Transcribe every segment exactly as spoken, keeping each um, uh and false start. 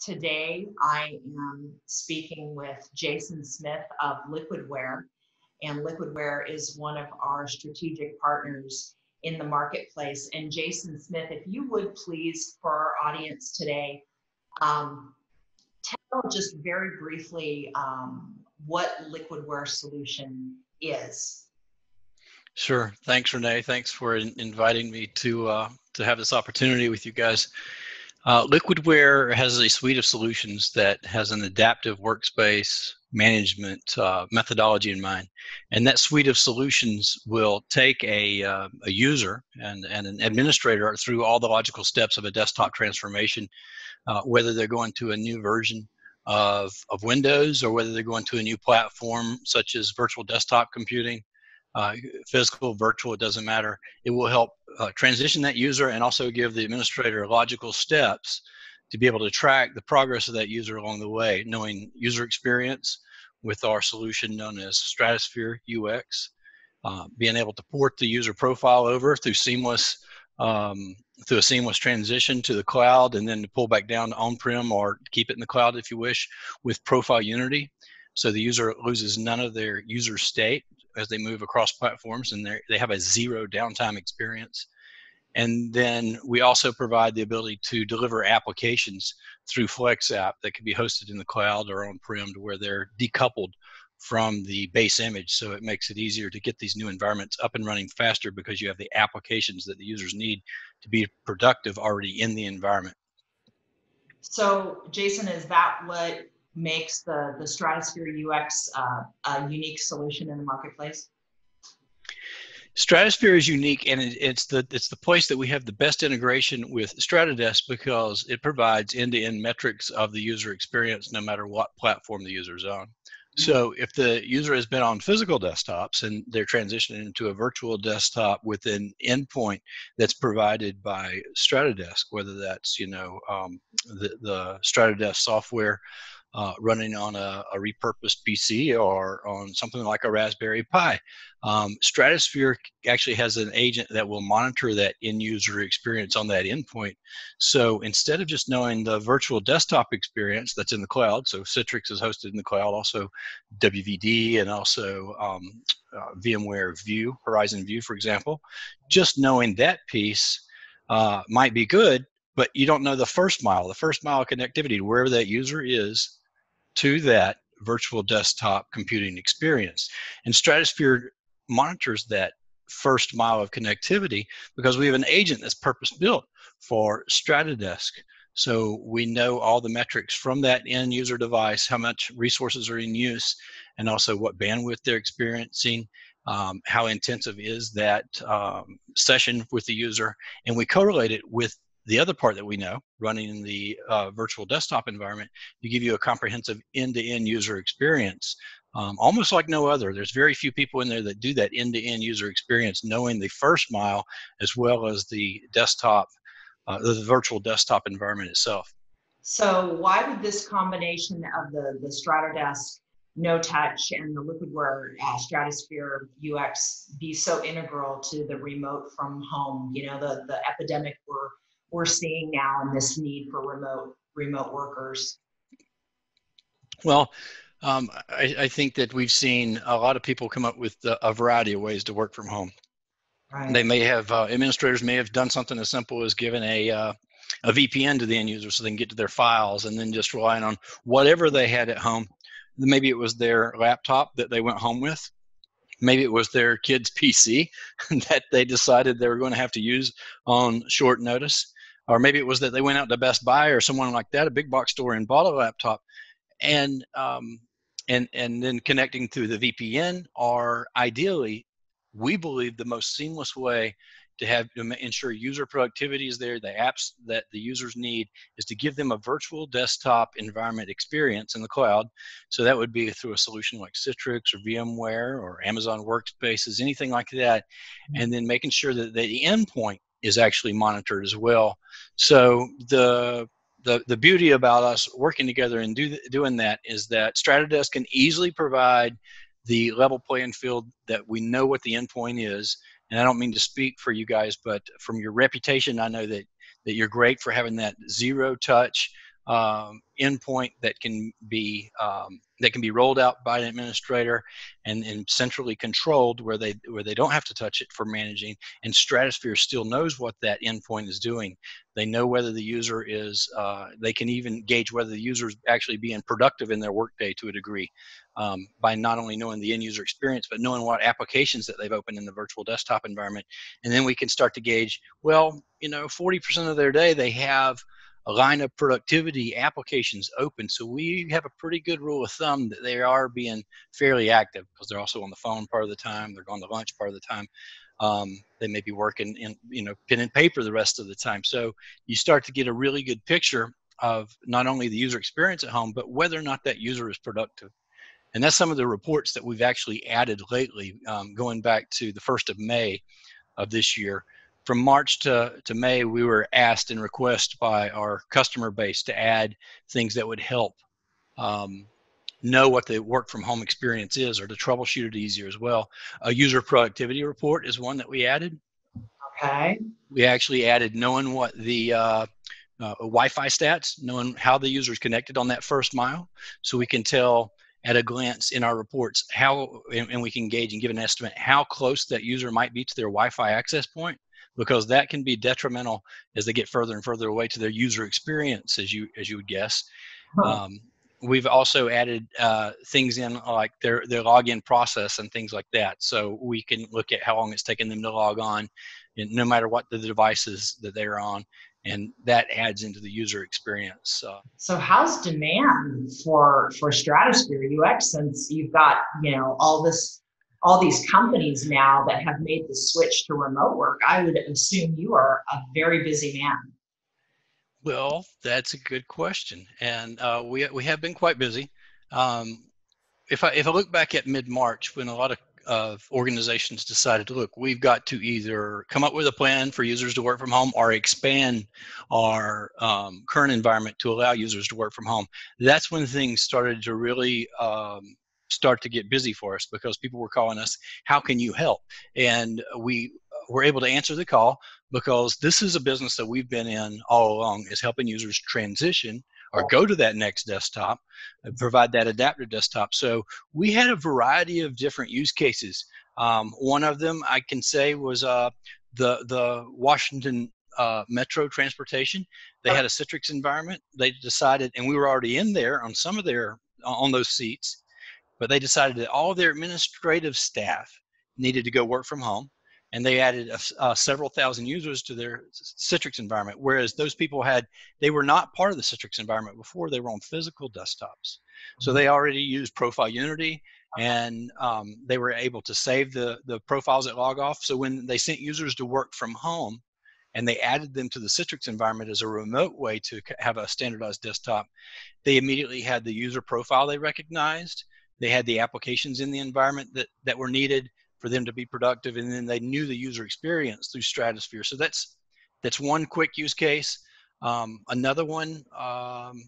Today, I am speaking with Jason Smith of Liquidware, and Liquidware is one of our strategic partners in the marketplace. And Jason Smith, if you would please, for our audience today, um, tell just very briefly um, what Liquidware solution is. Sure. Thanks, Renee. Thanks for in inviting me to uh, to have this opportunity with you guys. Uh, Liquidware has a suite of solutions that has an adaptive workspace management uh, methodology in mind, and that suite of solutions will take a, uh, a user and, and an administrator through all the logical steps of a desktop transformation, uh, whether they're going to a new version of, of Windows or whether they're going to a new platform such as virtual desktop computing. Uh, physical, virtual, it doesn't matter. It will help uh, transition that user and also give the administrator logical steps to be able to track the progress of that user along the way, knowing user experience with our solution known as Stratusphere U X, uh, being able to port the user profile over through seamless, um, through a seamless transition to the cloud, and then to pull back down to on-prem or keep it in the cloud if you wish with Profile Unity, so the user loses none of their user state as they move across platforms, and they have a zero downtime experience. And then we also provide the ability to deliver applications through Flex app that can be hosted in the cloud or on-prem, to where they're decoupled from the base image. So it makes it easier to get these new environments up and running faster, because you have the applications that the users need to be productive already in the environment. So Jason, is that what makes the, the Stratusphere U X uh, a unique solution in the marketplace? Stratusphere is unique, and it, it's, the, it's the place that we have the best integration with Stratodesk, because it provides end-to-end metrics of the user experience no matter what platform the user is on. Mm-hmm. So if the user has been on physical desktops and they're transitioning into a virtual desktop with an endpoint that's provided by Stratodesk, whether that's, you know, um, the, the Stratodesk software Uh, running on a, a repurposed P C or on something like a Raspberry Pi. Um, Stratusphere actually has an agent that will monitor that end user experience on that endpoint. So instead of just knowing the virtual desktop experience that's in the cloud, so Citrix is hosted in the cloud, also W V D, and also um, uh, VMware View, Horizon View, for example, just knowing that piece uh, might be good, but you don't know the first mile, the first mile connectivity to wherever that user is to that virtual desktop computing experience. And Stratusphere monitors that first mile of connectivity, because we have an agent that's purpose-built for Stratodesk. So we know all the metrics from that end user device, how much resources are in use, and also what bandwidth they're experiencing, um, how intensive is that um, session with the user. And we correlate it with the other part that we know, running in the uh, virtual desktop environment, to give you a comprehensive end-to-end user experience, um, almost like no other. There's very few people in there that do that end-to-end user experience, knowing the first mile as well as the desktop, uh, the virtual desktop environment itself. So why would this combination of the, the Stratodesk No Touch and the Liquidware uh, Stratusphere U X be so integral to the remote from home, you know, the, the epidemic we're we're seeing now in this need for remote remote workers? Well, um, I, I think that we've seen a lot of people come up with the, a variety of ways to work from home. Right. They may have, uh, administrators may have done something as simple as given a, uh, a V P N to the end user so they can get to their files, and then just relying on whatever they had at home. Maybe it was their laptop that they went home with. Maybe it was their kid's P C that they decided they were going to have to use on short notice. Or maybe it was that they went out to Best Buy or someone like that, a big box store, and bought a laptop, and um, and and then connecting through the V P N. Or ideally, we believe the most seamless way to have to ensure user productivity is there, the apps that the users need, is to give them a virtual desktop environment experience in the cloud. So that would be through a solution like Citrix or VMware or Amazon Workspaces, anything like that. And then making sure that the endpoint is actually monitored as well. So the the, the beauty about us working together and do, doing that is that Stratodesk can easily provide the level playing field that we know what the endpoint is. And I don't mean to speak for you guys, but from your reputation, I know that, that you're great for having that zero touch um, endpoint that can be um, that can be rolled out by an administrator and, and centrally controlled, where they where they don't have to touch it for managing. And Stratusphere still knows what that endpoint is doing. They know whether the user is. Uh, they can even gauge whether the user is actually being productive in their workday to a degree um, by not only knowing the end user experience, but knowing what applications that they've opened in the virtual desktop environment. And then we can start to gauge. Well, you know, forty percent of their day they have a line of productivity applications open. So we have a pretty good rule of thumb that they are being fairly active, because they're also on the phone part of the time, they're going to lunch part of the time. Um, they may be working in, you know, pen and paper the rest of the time. So you start to get a really good picture of not only the user experience at home, but whether or not that user is productive. And that's some of the reports that we've actually added lately, um, going back to the first of May of this year. From March to, to May, we were asked and requested by our customer base to add things that would help um, know what the work from home experience is, or to troubleshoot it easier as well. A user productivity report is one that we added. Okay. We actually added knowing what the uh, uh, Wi-Fi stats, knowing how the user is connected on that first mile, so we can tell at a glance in our reports how, and, and we can gauge and give an estimate how close that user might be to their Wi-Fi access point, because that can be detrimental as they get further and further away to their user experience, as you as you would guess. Huh. Um, we've also added uh, things in like their, their login process and things like that. So we can look at how long it's taken them to log on, and no matter what the devices that they're on, and that adds into the user experience. Uh, so how's demand for, for Stratusphere U X, since you've got, you know, all this all these companies now that have made the switch to remote work? I would assume you are a very busy man. Well, that's a good question. And uh, we, we have been quite busy. Um, if, I, if I look back at mid-March, when a lot of, of organizations decided to look, we've got to either come up with a plan for users to work from home or expand our um, current environment to allow users to work from home. That's when things started to really um, start to get busy for us, because people were calling us, how can you help? And we were able to answer the call, because this is a business that we've been in all along, is helping users transition or go to that next desktop and provide that adaptive desktop. So we had a variety of different use cases. Um, one of them I can say was uh, the, the Washington Uh, Metro Transportation. They had a Citrix environment. They decided, and we were already in there on some of their, on those seats, but they decided that all of their administrative staff needed to go work from home, and they added a, uh, several thousand users to their Citrix environment, whereas those people had, they were not part of the Citrix environment before, they were on physical desktops. So they already used Profile Unity, and um, they were able to save the, the profiles that log off. So when they sent users to work from home, and they added them to the Citrix environment as a remote way to have a standardized desktop, they immediately had the user profile they recognized. They had the applications in the environment that, that were needed for them to be productive, and then they knew the user experience through Stratusphere. So that's that's one quick use case. Um, another one um,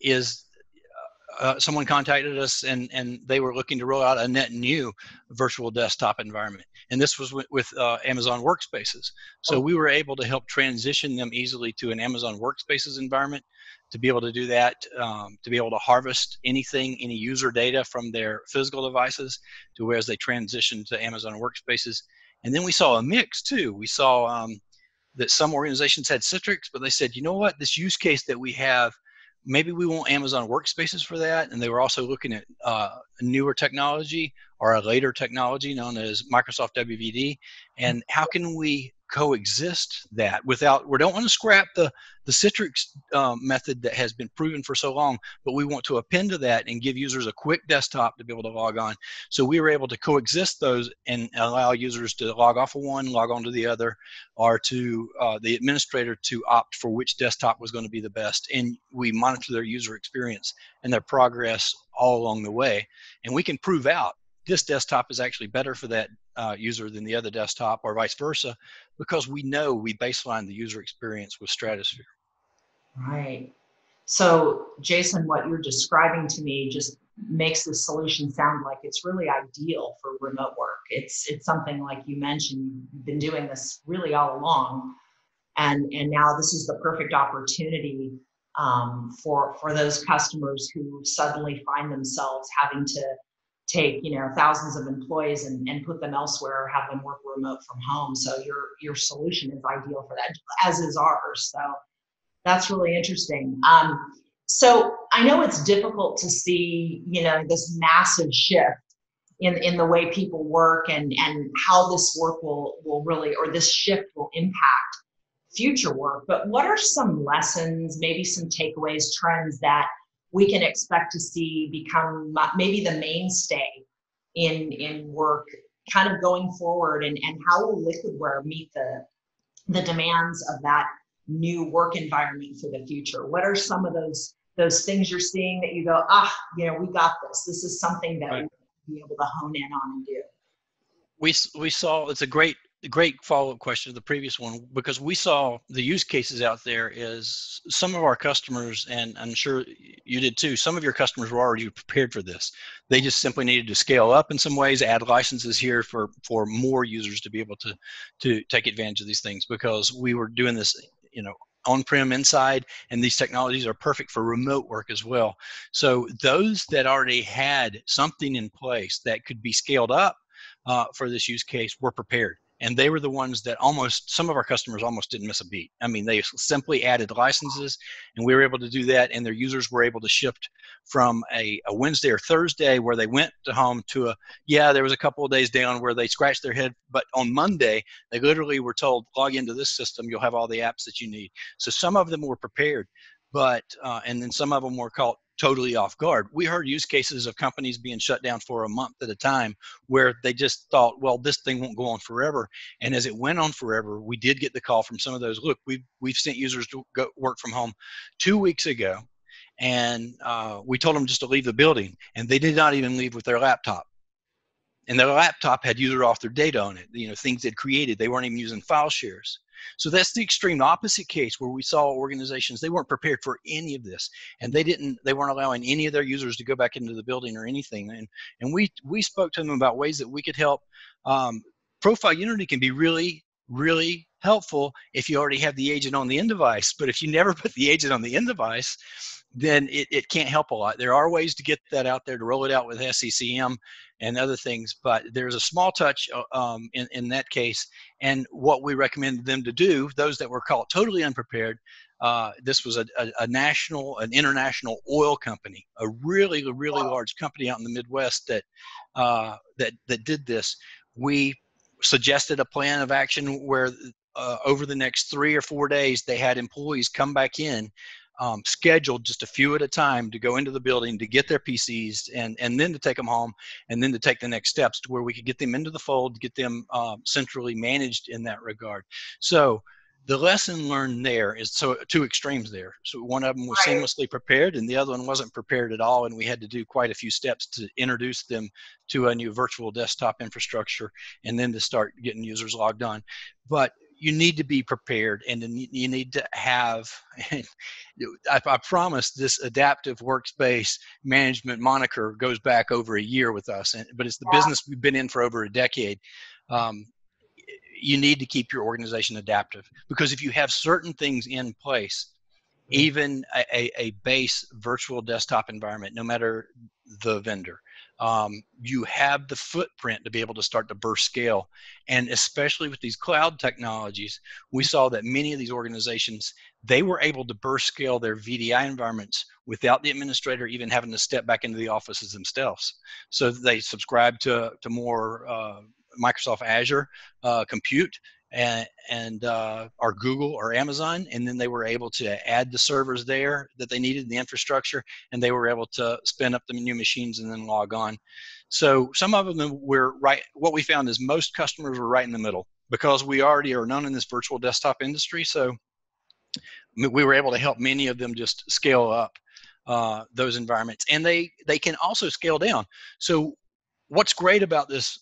is uh, someone contacted us, and, and they were looking to roll out a net new virtual desktop environment. And this was with, with uh, Amazon Workspaces. So we were able to help transition them easily to an Amazon Workspaces environment, to be able to do that, um, to be able to harvest anything, any user data from their physical devices, to whereas they transitioned to Amazon Workspaces. And then we saw a mix too. We saw um, that some organizations had Citrix, but they said, you know what, this use case that we have, maybe we want Amazon Workspaces for that. And they were also looking at uh, newer technology, or a later technology known as Microsoft W V D. And how can we coexist that without, we don't want to scrap the, the Citrix um, method that has been proven for so long, but we want to append to that and give users a quick desktop to be able to log on. So we were able to coexist those and allow users to log off of one, log on to the other, or to uh, the administrator to opt for which desktop was going to be the best. And we monitor their user experience and their progress all along the way. And we can prove out this desktop is actually better for that uh, user than the other desktop, or vice versa, because we know we baseline the user experience with Stratusphere. Right. So Jason, what you're describing to me just makes this solution sound like it's really ideal for remote work. It's it's something, like you mentioned, you've been doing this really all along, and, and now this is the perfect opportunity um, for, for those customers who suddenly find themselves having to take, you know, thousands of employees and, and put them elsewhere or have them work remote from home. So your, your solution is ideal for that, as is ours. So that's really interesting. Um, so I know it's difficult to see, you know, this massive shift in, in the way people work and, and how this work will, will really, or this shift will impact future work. But what are some lessons, maybe some takeaways, trends that we can expect to see become maybe the mainstay in, in work kind of going forward, and, and how will Liquidware meet the, the demands of that new work environment for the future? What are some of those, those things you're seeing that you go, ah, you know, we got this. This is something that right. we'll be able to hone in on and do. We, we saw, it's a great, great follow-up question to the previous one, because we saw the use cases out there is some of our customers, and I'm sure you did too, some of your customers were already prepared for this. They just simply needed to scale up in some ways, add licenses here for, for more users to be able to, to take advantage of these things, because we were doing this, you know, on-prem inside, and these technologies are perfect for remote work as well. So those that already had something in place that could be scaled up uh, for this use case were prepared. And they were the ones that almost, some of our customers almost didn't miss a beat. I mean, they simply added licenses, and we were able to do that, and their users were able to shift from a, a Wednesday or Thursday where they went to home to a, yeah, there was a couple of days down where they scratched their head, but on Monday, they literally were told, log into this system, you'll have all the apps that you need. So some of them were prepared, but, uh, and then some of them were caught totally off guard. We heard use cases of companies being shut down for a month at a time where they just thought, well, this thing won't go on forever. And as it went on forever, we did get the call from some of those, look, we've, we've sent users to go work from home two weeks ago. And uh, we told them just to leave the building, and they did not even leave with their laptop. And their laptop had user authored data on it, you know, things they'd created. They weren't even using file shares. So that's the extreme opposite case where we saw organizations, they weren't prepared for any of this, and they didn't, they weren't allowing any of their users to go back into the building or anything. And, and we, we spoke to them about ways that we could help. Um, Profile Unity can be really, really helpful if you already have the agent on the end device, but if you never put the agent on the end device, then it, it can't help a lot. There are ways to get that out there, to roll it out with S C C M and other things, but there's a small touch um, in, in that case. And what we recommend them to do, those that were caught totally unprepared, uh, this was a, a, a national, an international oil company, a really, really wow. large company out in the Midwest that, uh, that, that did this. We suggested a plan of action where uh, over the next three or four days, they had employees come back in, Um, scheduled just a few at a time to go into the building to get their P Cs and, and then to take them home, and then to take the next steps to where we could get them into the fold, get them um, centrally managed in that regard. So the lesson learned there is so two extremes there. So one of them was seamlessly prepared, and the other one wasn't prepared at all, and we had to do quite a few steps to introduce them to a new virtual desktop infrastructure and then to start getting users logged on. But you need to be prepared, and then you need to have, I, I promise this adaptive workspace management moniker goes back over a year with us, and, but it's the yeah. business we've been in for over a decade. Um, you need to keep your organization adaptive, because if you have certain things in place, even a, a base virtual desktop environment, no matter the vendor, Um, you have the footprint to be able to start to burst scale. And especially with these cloud technologies, we saw that many of these organizations, they were able to burst scale their V D I environments without the administrator even having to step back into the offices themselves. So they subscribed to, to more uh, Microsoft Azure uh, compute and, and uh, or Google or Amazon, and then they were able to add the servers there that they needed, the infrastructure, and they were able to spin up the new machines and then log on. So some of them were right, what we found is most customers were right in the middle, because we already are known in this virtual desktop industry, so we were able to help many of them just scale up uh, those environments, and they, they can also scale down. So what's great about this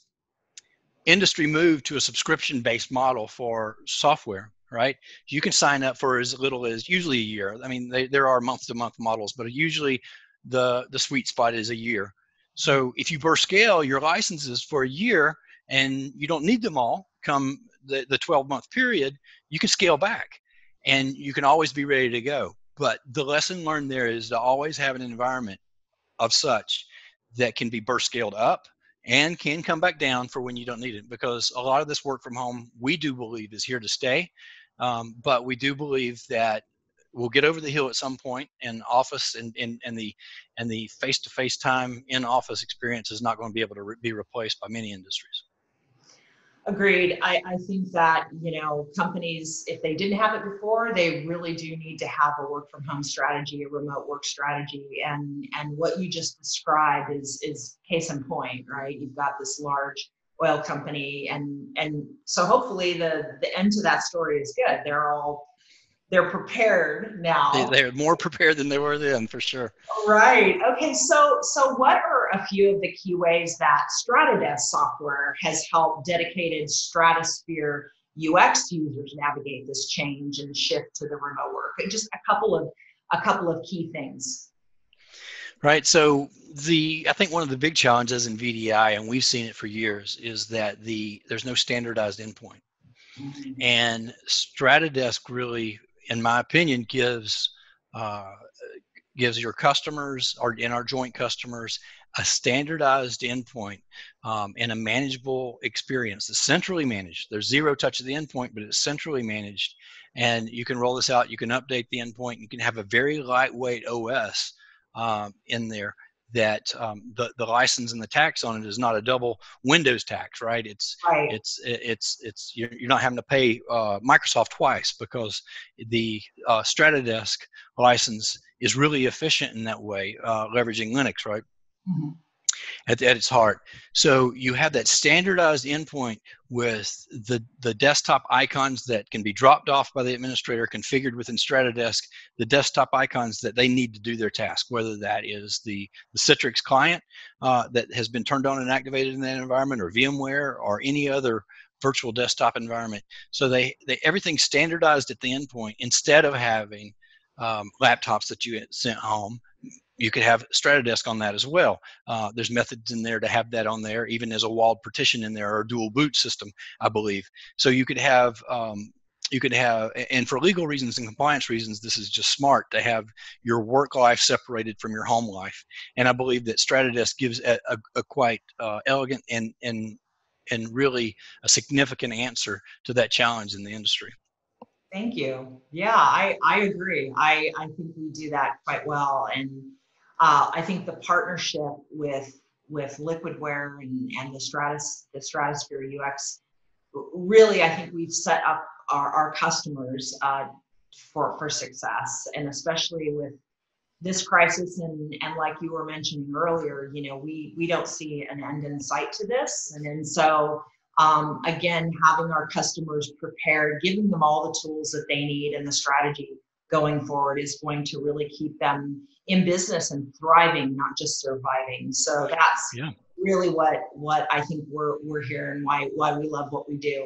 industry moved to a subscription-based model for software, right? You can sign up for as little as usually a year. I mean, they, there are month-to-month models, but usually the, the sweet spot is a year. So if you burst scale your licenses for a year and you don't need them all come the twelve-month period, you can scale back, and you can always be ready to go. But the lesson learned there is to always have an environment of such that can be burst scaled up and can come back down for when you don't need it, because a lot of this work from home, we do believe, is here to stay. Um, but we do believe that we'll get over the hill at some point, and office and, and, and the and the face-to-face time in office experience is not going to be able to re be replaced by many industries. Agreed. I, I think that, you know, companies, if they didn't have it before, they really do need to have a work from home strategy, a remote work strategy. And, and what you just described is, is case in point, right? You've got this large oil company, and, and so hopefully the, the end to that story is good. They're all, they're prepared now. They, they're more prepared than they were then, for sure. Right. Okay. So, so what are a few of the key ways that Stratudesk software has helped dedicated Stratusphere U X users navigate this change and shift to the remote work? Just a couple of a couple of key things. Right. So the I think one of the big challenges in V D I, and we've seen it for years, is that the there's no standardized endpoint, mm-hmm. and Stratudesk really, in my opinion, gives uh, gives your customers or and our joint customers a standardized endpoint um, and a manageable experience. It's centrally managed. There's zero touch of the endpoint, but it's centrally managed, and you can roll this out. You can update the endpoint. You can have a very lightweight O S um, in there that um, the the license and the tax on it is not a double Windows tax, right? It's right. it's it's it's you're, you're not having to pay uh, Microsoft twice, because the uh, Stratudesk license is really efficient in that way, uh, leveraging Linux, right? Mm-hmm. At, at its heart. So you have that standardized endpoint with the, the desktop icons that can be dropped off by the administrator, configured within Stratudesk, the desktop icons that they need to do their task, whether that is the, the Citrix client uh, that has been turned on and activated in that environment, or VMware, or any other virtual desktop environment. So they, they everything's standardized at the endpoint. Instead of having um, laptops that you sent home, you could have Stratudesk on that as well. Uh, there's methods in there to have that on there, even as a walled partition in there, or a dual boot system, I believe. So you could have, um, you could have, and for legal reasons and compliance reasons, this is just smart to have your work life separated from your home life. And I believe that Stratudesk gives a, a, a quite uh, elegant and, and, and really a significant answer to that challenge in the industry. Thank you. Yeah, I, I agree. I, I think we do that quite well. And Uh, I think the partnership with with Liquidware and, and the Stratus the Stratusphere U X, really, I think we've set up our, our customers uh, for for success, and especially with this crisis, and and like you were mentioning earlier, you know, we we don't see an end in sight to this, and and so um, again, having our customers prepared, giving them all the tools that they need, and the strategy going forward is going to really keep them in business and thriving, not just surviving. So that's yeah. really what what I think we're we're here, and why why we love what we do,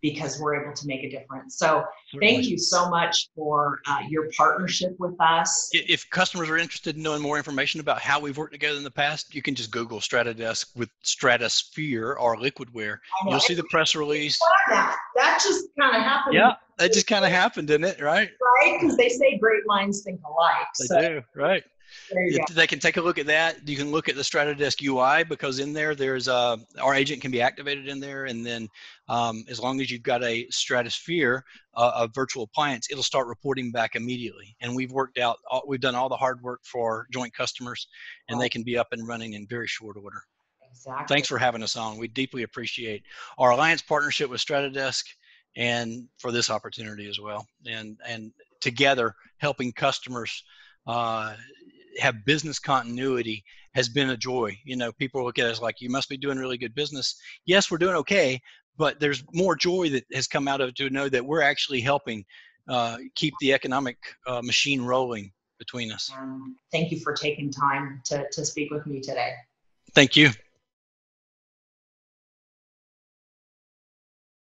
because we're able to make a difference. So Certainly. Thank you so much for uh, your partnership with us. If customers are interested in knowing more information about how we've worked together in the past, you can just Google Stratudesk with Stratusphere or Liquidware. You'll see the press release. That. that just kind of happened. Yeah, that just kind of happened, didn't it? Right? Right, because they say great minds think alike. They so. do, right. If they can take a look at that. You can look at the Stratudesk U I, because in there, there's a, our agent can be activated in there. And then um, as long as you've got a Stratusphere, uh, a virtual appliance, it'll start reporting back immediately. And we've worked out, all, we've done all the hard work for joint customers, and they can be up and running in very short order. Exactly. Thanks for having us on. We deeply appreciate our alliance partnership with Stratudesk, and for this opportunity as well. And, and together helping customers uh, have business continuity has been a joy. You know, people look at us like, you must be doing really good business. Yes, we're doing okay, but there's more joy that has come out of it to know that we're actually helping uh, keep the economic uh, machine rolling between us. Um, thank you for taking time to, to speak with me today. Thank you.